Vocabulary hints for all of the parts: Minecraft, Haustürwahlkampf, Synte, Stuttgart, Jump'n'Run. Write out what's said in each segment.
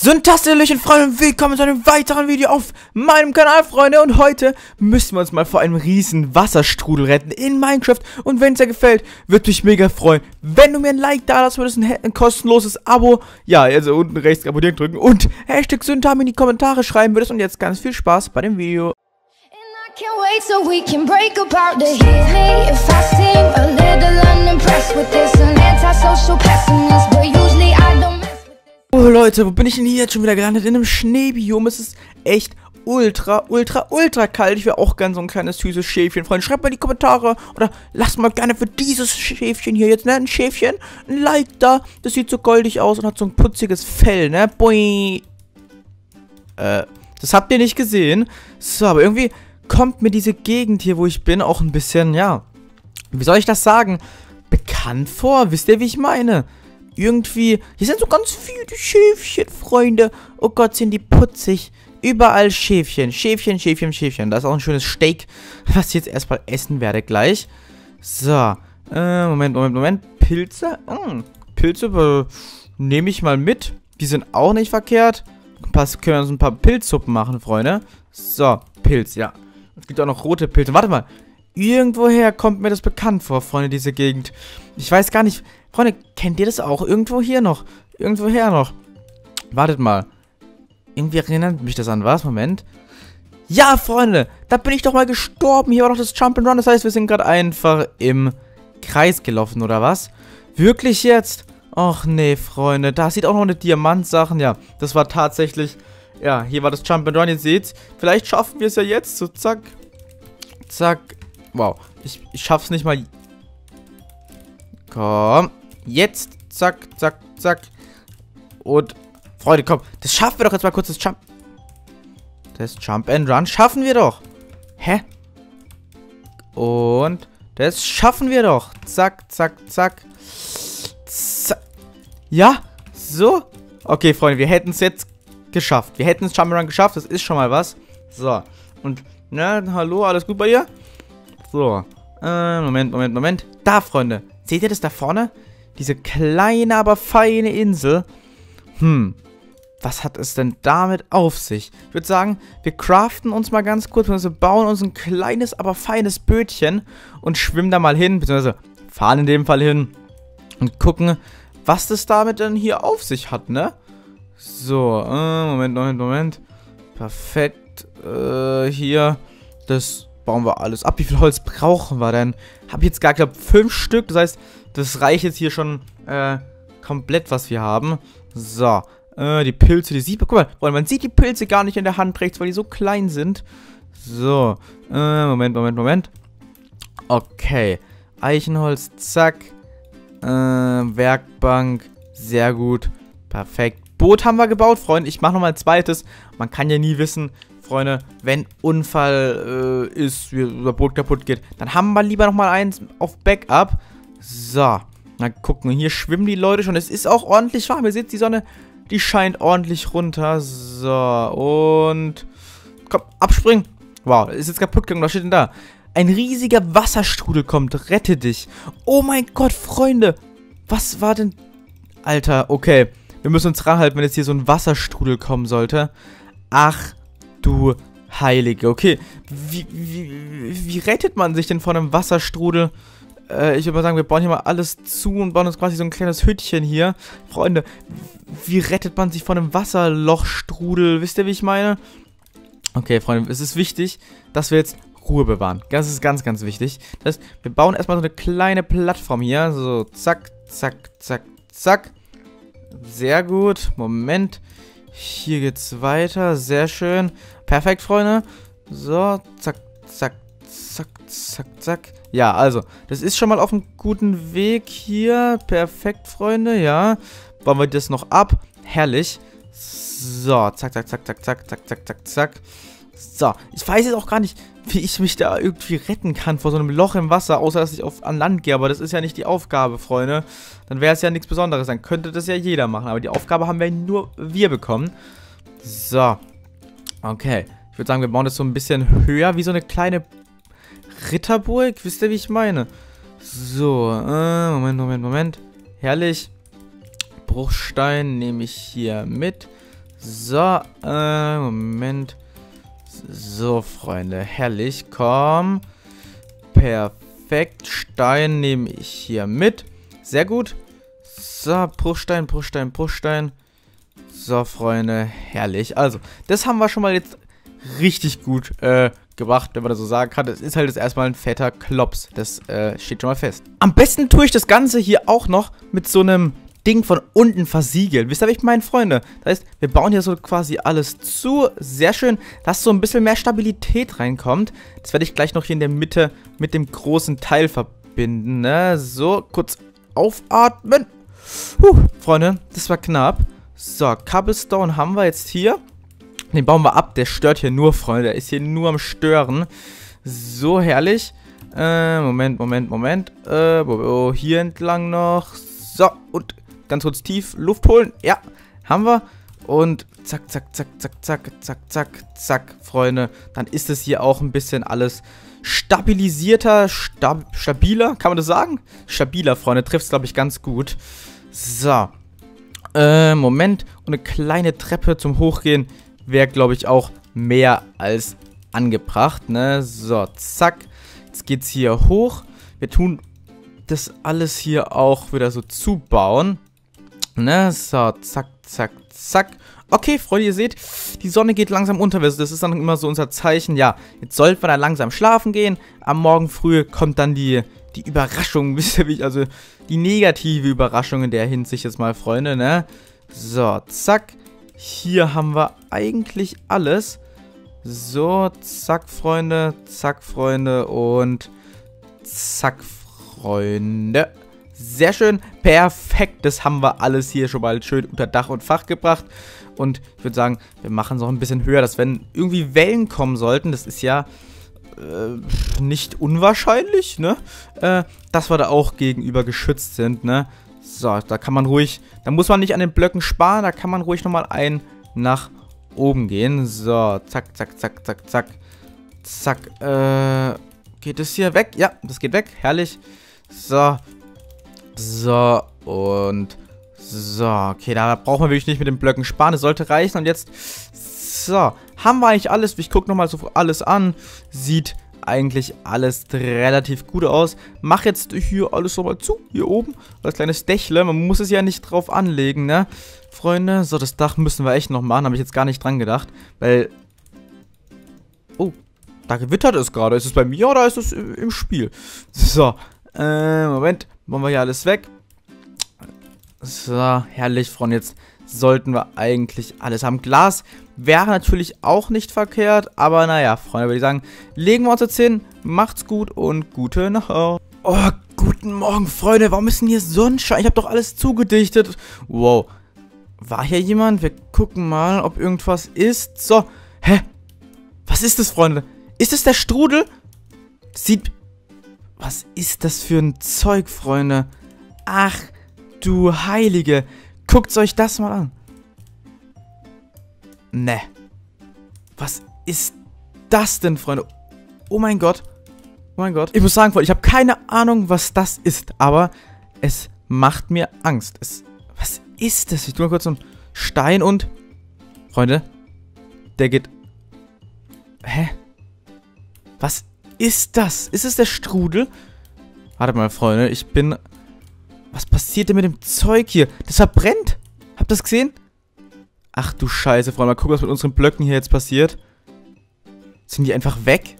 Syntastischen Freunde, willkommen zu einem weiteren Video auf meinem Kanal, Freunde. Und heute müssen wir uns mal vor einem riesen Wasserstrudel retten in Minecraft. Und wenn es dir gefällt, würde mich mega freuen, wenn du mir ein Like da lässt, würdest ein kostenloses Abo, ja, also unten rechts abonnieren drücken und Hashtag Synte in die Kommentare schreiben würdest. Und jetzt ganz viel Spaß bei dem Video. Oh Leute, wo bin ich denn hier jetzt schon wieder gelandet? In einem Schneebiom. Es ist echt ultra kalt. Ich wäre auch gern so ein kleines süßes Schäfchen. Freunde, schreibt mal in die Kommentare oder lasst mal gerne für dieses Schäfchen hier jetzt, ne, ein Schäfchen, ein Like da. Das sieht so goldig aus und hat so ein putziges Fell, ne? Boing. Das habt ihr nicht gesehen. So, aber irgendwie kommt mir diese Gegend hier, wo ich bin, auch ein bisschen, ja, wie soll ich das sagen? Bekannt vor. Wisst ihr, wie ich meine? Irgendwie, hier sind so ganz viele Schäfchen, Freunde. Oh Gott, sind die putzig. Überall Schäfchen, Schäfchen, Schäfchen, Schäfchen. Da ist auch ein schönes Steak, was ich jetzt erstmal essen werde gleich. So, Moment. Pilze? Pilze nehme ich mal mit. Die sind auch nicht verkehrt. Können wir uns ein paar Pilzsuppen machen, Freunde. So, Pilz, ja. Es gibt auch noch rote Pilze. Warte mal. Irgendwoher kommt mir das bekannt vor, Freunde, diese Gegend. Ich weiß gar nicht. Freunde, kennt ihr das auch? Irgendwo hier noch. Irgendwoher noch. Wartet mal. Irgendwie erinnert mich das an was? Moment. Ja, Freunde. Da bin ich doch mal gestorben. Hier war doch das Jump'n'Run. Das heißt, wir sind gerade einfach im Kreis gelaufen, oder was? Wirklich jetzt? Och, nee, Freunde. Da sieht auch noch eine Diamantsachen. Ja, das war tatsächlich... Ja, hier war das Jump'n'Run. Ihr seht's. Vielleicht schaffen wir es ja jetzt. So, zack. Zack. Wow. Ich schaff's nicht mal... Komm. Jetzt. Zack, zack, zack. Und... Freunde, komm. Das schaffen wir doch jetzt mal kurz. Das Jump'n'Run schaffen wir doch. Hä? Und... Das schaffen wir doch. Zack, zack, zack. Zack. Ja? So? Okay, Freunde. Wir hätten es jetzt geschafft. Wir hätten es Jump'n'Run geschafft. Das ist schon mal was. So. Und... Na, hallo. Alles gut bei dir? So. Moment. Da, Freunde. Seht ihr das da vorne? Diese kleine, aber feine Insel. Was hat es denn damit auf sich? Ich würde sagen, wir craften uns mal ganz kurz. Wir bauen uns ein kleines, aber feines Bötchen und schwimmen da mal hin. Beziehungsweise fahren in dem Fall hin und gucken, was das damit denn hier auf sich hat, ne? So, Moment. Perfekt. Hier. Das... Bauen wir alles ab. Wie viel Holz brauchen wir denn? Habe ich jetzt gar, glaube ich, 5 Stück. Das heißt, das reicht jetzt hier schon komplett, was wir haben. So. Die Pilze, die sieht man. Guck mal, man sieht die Pilze gar nicht in der Hand rechts, weil die so klein sind. So. Moment. Okay. Eichenholz, zack. Werkbank. Sehr gut. Perfekt. Boot haben wir gebaut, Freunde. Ich mache nochmal ein zweites. Man kann ja nie wissen... Freunde, wenn Unfall ist, unser Boot kaputt geht, dann haben wir lieber nochmal eins auf Backup. So, dann gucken, hier schwimmen die Leute schon. Es ist auch ordentlich warm. Ihr seht, die Sonne, die scheint ordentlich runter. So, und... Komm, abspringen. Wow, ist jetzt kaputt gegangen. Was steht denn da? Ein riesiger Wasserstrudel kommt. Rette dich. Oh mein Gott, Freunde. Was war denn... Alter, okay. Wir müssen uns ranhalten, wenn jetzt hier so ein Wasserstrudel kommen sollte. Ach... Du Heilige. Okay, wie rettet man sich denn vor einem Wasserstrudel? Ich würde mal sagen, wir bauen hier mal alles zu und bauen uns quasi so ein kleines Hütchen hier. Freunde, wie rettet man sich vor einem Wasserlochstrudel? Wisst ihr, wie ich meine? Okay, Freunde, es ist wichtig, dass wir jetzt Ruhe bewahren. Das ist ganz, ganz wichtig. Das heißt, wir bauen erstmal so eine kleine Plattform hier. So, zack, zack, zack, zack. Sehr gut. Moment. Hier geht's weiter. Sehr schön. Perfekt, Freunde. So, zack, zack, zack, zack, zack. Ja, also, das ist schon mal auf einem guten Weg hier. Perfekt, Freunde, ja. Bauen wir das noch ab. Herrlich. So, zack, zack, zack, zack, zack, zack, zack, zack, zack. So, ich weiß jetzt auch gar nicht, wie ich mich da irgendwie retten kann vor so einem Loch im Wasser, außer dass ich an Land gehe. Aber das ist ja nicht die Aufgabe, Freunde. Dann wäre es ja nichts Besonderes. Dann könnte das ja jeder machen. Aber die Aufgabe haben wir nur wir bekommen. So. Okay. Ich würde sagen, wir bauen das so ein bisschen höher, wie so eine kleine Ritterburg. Wisst ihr, wie ich meine? So. Moment. Herrlich. Bruchstein nehme ich hier mit. So, Moment. So, Freunde, herrlich, komm. Perfekt, Stein nehme ich hier mit. Sehr gut. So, Bruchstein, Bruchstein, Bruchstein. So, Freunde, herrlich. Also, das haben wir schon mal jetzt richtig gut gemacht, wenn man das so sagen kann. Das ist halt jetzt erstmal ein fetter Klops. Das steht schon mal fest. Am besten tue ich das Ganze hier auch noch mit so einem Ding von unten versiegeln. Wisst ihr, was ich meine, Freunde? Das heißt, wir bauen hier so quasi alles zu. Sehr schön, dass so ein bisschen mehr Stabilität reinkommt. Das werde ich gleich noch hier in der Mitte mit dem großen Teil verbinden. Ne? So, kurz aufatmen. Puh, Freunde, das war knapp. So, Cobblestone haben wir jetzt hier. Den bauen wir ab. Der stört hier nur, Freunde. Der ist hier nur am Stören. So herrlich. Moment. Hier entlang noch. So, und ganz kurz tief Luft holen. Ja, haben wir. Und zack, zack, zack, zack, zack, zack, zack, zack, Freunde. Dann ist es hier auch ein bisschen alles stabilisierter, stabiler. Kann man das sagen? Stabiler, Freunde. Trifft es, glaube ich, ganz gut. So. Moment. Und eine kleine Treppe zum Hochgehen wäre, glaube ich, auch mehr als angebracht, ne? So, zack. Jetzt geht's hier hoch. Wir tun das alles hier auch wieder so zubauen. Ne? So, zack, zack, zack. Okay, Freunde, ihr seht, die Sonne geht langsam unter. Das ist dann immer so unser Zeichen. Ja, jetzt sollten wir dann langsam schlafen gehen. Am Morgen früh kommt dann die Überraschung, wisst ihr, wie ich, also die negative Überraschung in der Hinsicht jetzt mal, Freunde, ne? So, zack. Hier haben wir eigentlich alles. So, zack, Freunde und zack, Freunde. Sehr schön, perfekt. Das haben wir alles hier schon mal schön unter Dach und Fach gebracht. Und ich würde sagen, wir machen es noch ein bisschen höher, dass wenn irgendwie Wellen kommen sollten, das ist ja nicht unwahrscheinlich, ne? Dass wir da auch gegenüber geschützt sind, ne? So, da kann man ruhig, da muss man nicht an den Blöcken sparen, da kann man ruhig nochmal einen nach oben gehen. So, zack, zack, zack, zack, zack, zack, geht das hier weg? Ja, das geht weg, herrlich. So, so und so, okay, da braucht man wirklich nicht mit den Blöcken sparen, das sollte reichen. Und jetzt, so, haben wir eigentlich alles, ich gucke nochmal so alles an, sieht eigentlich alles relativ gut aus. Mach jetzt hier alles nochmal zu, hier oben. Das kleine Dächle, man muss es ja nicht drauf anlegen, ne? Freunde, so, das Dach müssen wir echt noch machen, habe ich jetzt gar nicht dran gedacht, weil... Oh, da gewittert es gerade. Ist es bei mir oder ist es im Spiel? So, Moment, machen wir hier alles weg. So, herrlich, Freunde, jetzt sollten wir eigentlich alles haben. Glas wäre natürlich auch nicht verkehrt, aber naja, Freunde, würde ich sagen, legen wir uns jetzt hin, macht's gut und gute Nacht. Oh, guten Morgen, Freunde, warum ist denn hier Sonnenschein? Ich habe doch alles zugedichtet. Wow, war hier jemand? Wir gucken mal, ob irgendwas ist. So, hä? Was ist das, Freunde? Ist das der Strudel? Sieht, was ist das für ein Zeug, Freunde? Ach, du Heilige, guckt euch das mal an. Ne. Was ist das denn, Freunde? Oh mein Gott. Oh mein Gott. Ich muss sagen, Freunde, ich habe keine Ahnung, was das ist. Aber es macht mir Angst. Was ist das? Ich tue mal kurz so einen Stein und... Freunde, der geht... Hä? Was ist das? Ist es der Strudel? Warte mal, Freunde, ich bin... Was passiert denn mit dem Zeug hier? Das verbrennt. Habt ihr das gesehen? Ach du Scheiße, Freunde. Mal gucken, was mit unseren Blöcken hier jetzt passiert. Sind die einfach weg?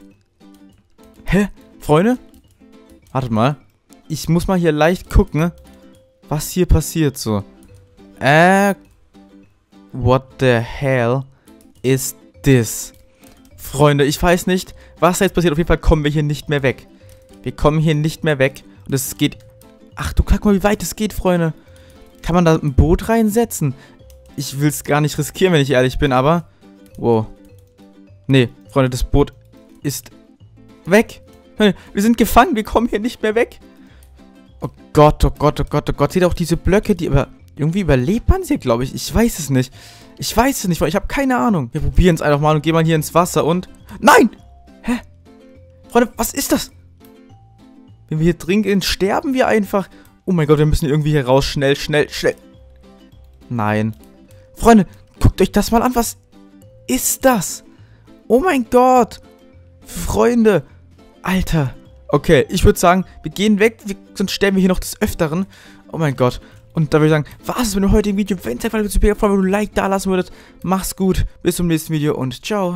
Hä? Freunde? Wartet mal. Ich muss mal hier leicht gucken, was hier passiert so. What the hell is this? Freunde, ich weiß nicht, was da jetzt passiert. Auf jeden Fall kommen wir hier nicht mehr weg. Wir kommen hier nicht mehr weg. Und es geht... Ach du, guck mal, wie weit es geht, Freunde. Kann man da ein Boot reinsetzen? Ich will es gar nicht riskieren, wenn ich ehrlich bin, aber... Wow. Nee, Freunde, das Boot ist weg. Wir sind gefangen, wir kommen hier nicht mehr weg. Oh Gott, oh Gott, oh Gott, oh Gott. Seht ihr auch diese Blöcke, die über... Irgendwie überlebt man sie, glaube ich. Ich weiß es nicht. Ich weiß es nicht, Freunde. Ich habe keine Ahnung. Wir probieren es einfach mal und gehen mal hier ins Wasser und... Nein! Hä? Freunde, was ist das? Wenn wir hier trinken, sterben wir einfach. Oh mein Gott, wir müssen irgendwie hier raus. Schnell, schnell, schnell. Nein. Freunde, Guckt euch das mal an. Was ist das? Oh mein Gott. Freunde. Alter. Okay, ich würde sagen, wir gehen weg. Sonst sterben wir hier noch des Öfteren. Oh mein Gott. Und da würde ich sagen, was ist mit dem heutigen Video? Wenn es euch gefallen hat, würde ich mich freuen, wenn du ein Like da lassen würdet. Mach's gut. Bis zum nächsten Video und ciao.